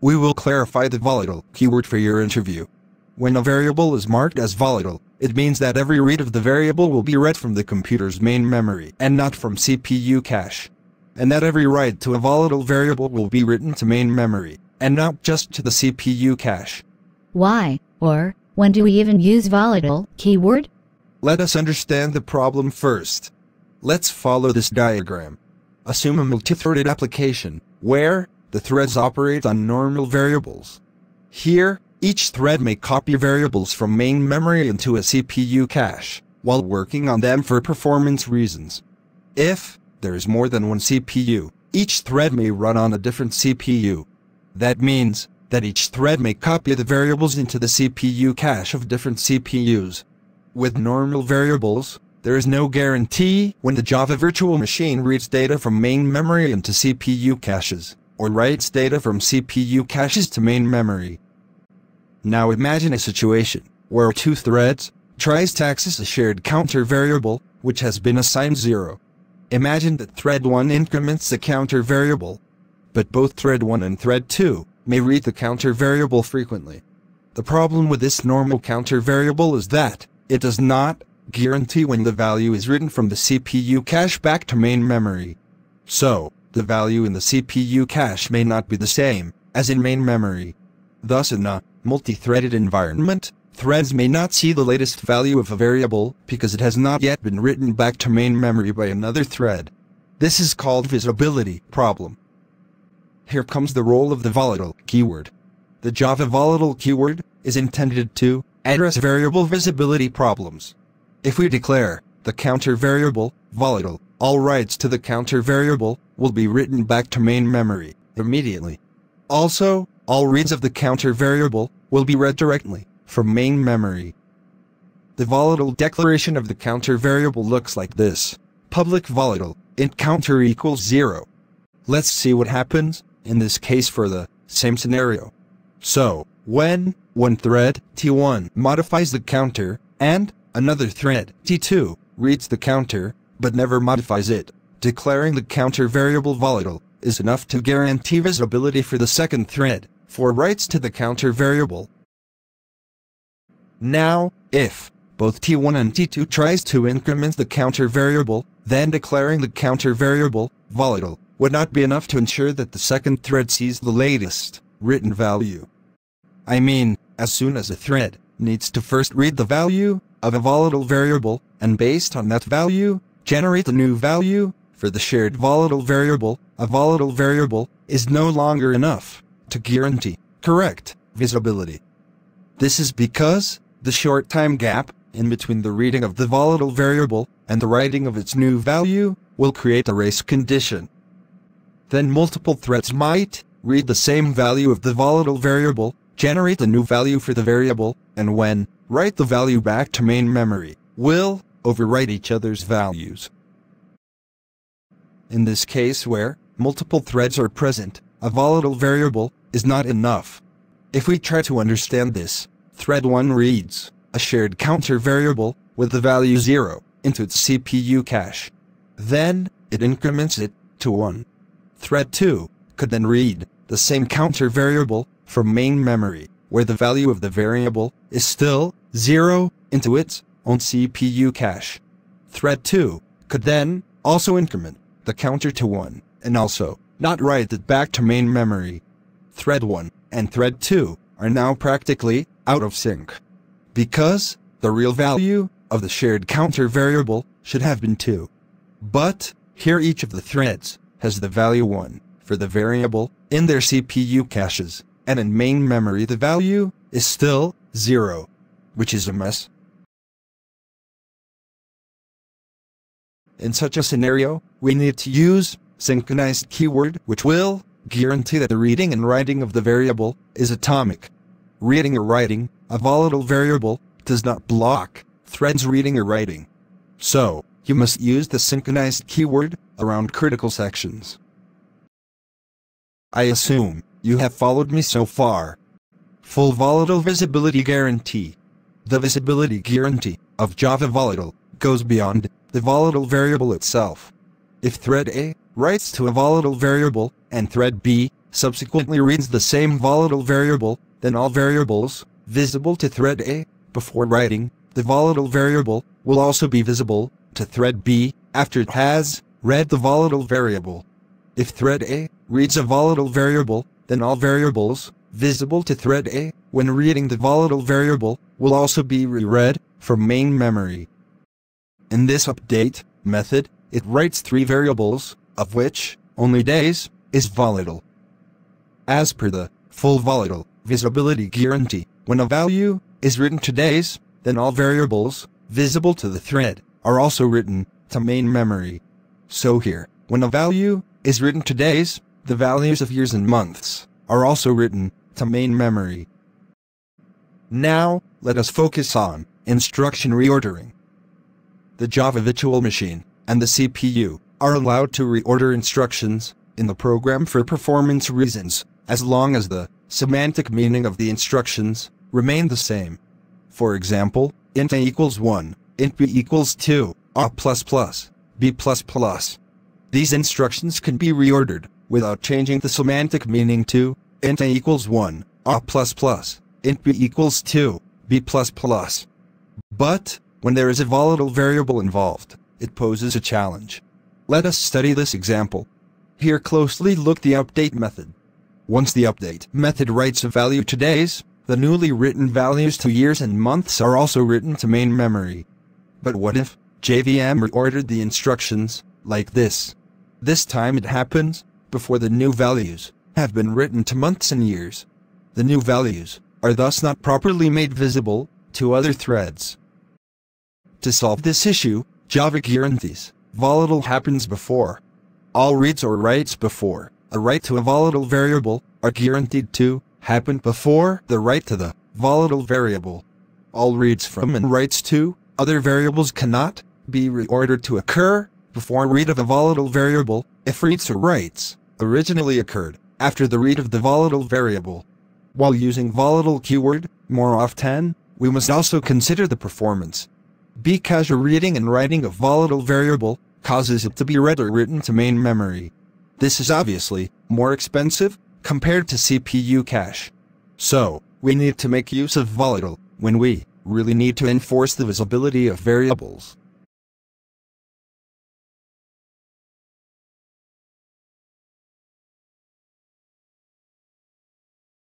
We will clarify the volatile keyword for your interview. When a variable is marked as volatile, it means that every read of the variable will be read from the computer's main memory and not from CPU cache. And that every write to a volatile variable will be written to main memory, and not just to the CPU cache. Why, or, when do we even use volatile keyword? Let us understand the problem first. Let's follow this diagram. Assume a multi-threaded application, where the threads operate on normal variables. Here, each thread may copy variables from main memory into a CPU cache, while working on them for performance reasons. If there is more than one CPU, each thread may run on a different CPU. That means that each thread may copy the variables into the CPU cache of different CPUs. With normal variables, there is no guarantee when the Java virtual machine reads data from main memory into CPU caches, or writes data from CPU caches to main memory. Now imagine a situation where two threads tries to access a shared counter variable, which has been assigned 0. Imagine that thread 1 increments the counter variable, but both thread 1 and thread 2 may read the counter variable frequently. The problem with this normal counter variable is that it does not guarantee when the value is written from the CPU cache back to main memory. So, the value in the CPU cache may not be the same as in main memory. Thus, in a multi-threaded environment, threads may not see the latest value of a variable because it has not yet been written back to main memory by another thread. This is called visibility problem. Here comes the role of the volatile keyword. The Java volatile keyword is intended to address variable visibility problems. If we declare the counter variable volatile, all writes to the counter variable will be written back to main memory immediately. Also, all reads of the counter variable will be read directly from main memory. The volatile declaration of the counter variable looks like this: public volatile int counter equals 0. Let's see what happens in this case for the same scenario. So, when one thread T1 modifies the counter and another thread T2 reads the counter but never modifies it, declaring the counter variable volatile is enough to guarantee visibility for the second thread for writes to the counter variable. Now, if both T1 and T2 tries to increment the counter variable, then declaring the counter variable volatile would not be enough to ensure that the second thread sees the latest written value. I mean, as soon as a thread needs to first read the value of a volatile variable, and based on that value, generate a new value for the shared volatile variable, a volatile variable is no longer enough to guarantee correct visibility. This is because the short time gap in between the reading of the volatile variable and the writing of its new value will create a race condition. Then multiple threads might read the same value of the volatile variable, generate a new value for the variable, and when write the value back to main memory, will overwrite each other's values. In this case where multiple threads are present, a volatile variable is not enough. If we try to understand this, thread 1 reads a shared counter variable with the value 0 into its CPU cache. Then, it increments it to 1. Thread 2 could then read the same counter variable from main memory, where the value of the variable is still 0 into its own CPU cache. Thread 2 could then also increment the counter to 1, and also not write it back to main memory. Thread 1 and thread 2 are now practically out of sync, because the real value of the shared counter variable should have been 2. But here each of the threads has the value 1 for the variable in their CPU caches, and in main memory the value is still 0, which is a mess. In such a scenario, we need to use synchronized keyword, which will guarantee that the reading and writing of the variable is atomic. Reading or writing a volatile variable does not block threads reading or writing. So, you must use the synchronized keyword around critical sections. I assume you have followed me so far. Full volatile visibility guarantee. The visibility guarantee of Java volatile goes beyond the volatile variable itself. If thread A writes to a volatile variable and thread B subsequently reads the same volatile variable, then all variables visible to thread A, before writing the volatile variable, will also be visible to thread B, after it has read the volatile variable. If thread A reads a volatile variable, then all variables visible to thread A, when reading the volatile variable, will also be reread from main memory. In this update method, it writes 3 variables, of which only days is volatile. As per the full volatile visibility guarantee, when a value is written to days, then all variables visible to the thread are also written to main memory. So here, when a value is written to days, the values of years and months are also written to main memory. Now, let us focus on instruction reordering. The Java virtual machine and the CPU are allowed to reorder instructions in the program for performance reasons, as long as the semantic meaning of the instructions remain the same. For example, int a equals 1, int b equals 2, a++, b++. These instructions can be reordered without changing the semantic meaning to int a equals 1, a++, int b equals 2, b++. But when there is a volatile variable involved, it poses a challenge. Let us study this example. Here closely look the update method. Once the update method writes a value to days, the newly written values to years and months are also written to main memory. But what if JVM reordered the instructions like this? This time it happens before the new values have been written to months and years. The new values are thus not properly made visible to other threads. To solve this issue, Java guarantees volatile happens before. All reads or writes before a write to a volatile variable are guaranteed to happen before the write to the volatile variable. All reads from and writes to other variables cannot be reordered to occur before read of a volatile variable if reads or writes originally occurred after the read of the volatile variable. While using volatile keyword more often, we must also consider the performance, because a reading and writing of volatile variable causes it to be read or written to main memory. This is obviously more expensive compared to CPU cache. So, we need to make use of volatile when we really need to enforce the visibility of variables.